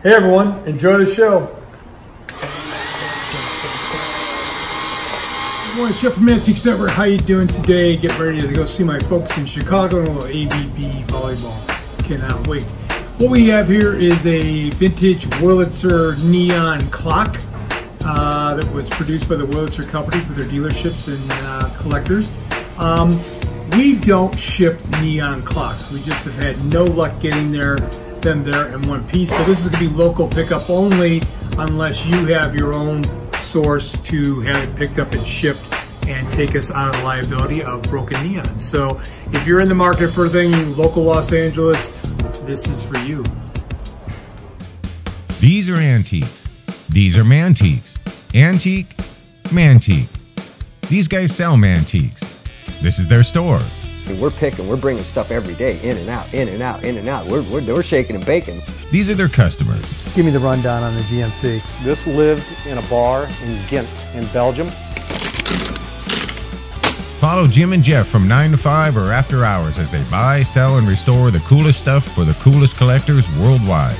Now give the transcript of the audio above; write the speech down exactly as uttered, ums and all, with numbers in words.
Hey everyone, enjoy the show. Everyone, it's Jeff from Mantiques Network. How you doing today? Get ready to go see my folks in Chicago, A V B volleyball. Cannot wait. What we have here is a vintage Wurlitzer neon clock uh, that was produced by the Wurlitzer company for their dealerships and uh, collectors. Um, we don't ship neon clocks. We just have had no luck getting there. Them there in one piece, so this is going to be local pickup only unless you have your own source to have it picked up and shipped and take us out of the liability of broken neon. So if you're in the market for a thing local Los Angeles, this is for you. These are antiques. These are Mantiques. Antique, Mantique. These guys sell Mantiques. This is their store. We're picking, we're bringing stuff every day, in and out, in and out, in and out. We're, we're, we're shaking and baking. These are their customers. Give me the rundown on the G M C. This lived in a bar in Ghent in Belgium. Follow Jim and Jeff from nine to five or after hours as they buy, sell, and restore the coolest stuff for the coolest collectors worldwide.